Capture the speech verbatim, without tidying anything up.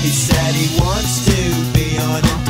He said he wants to be on it.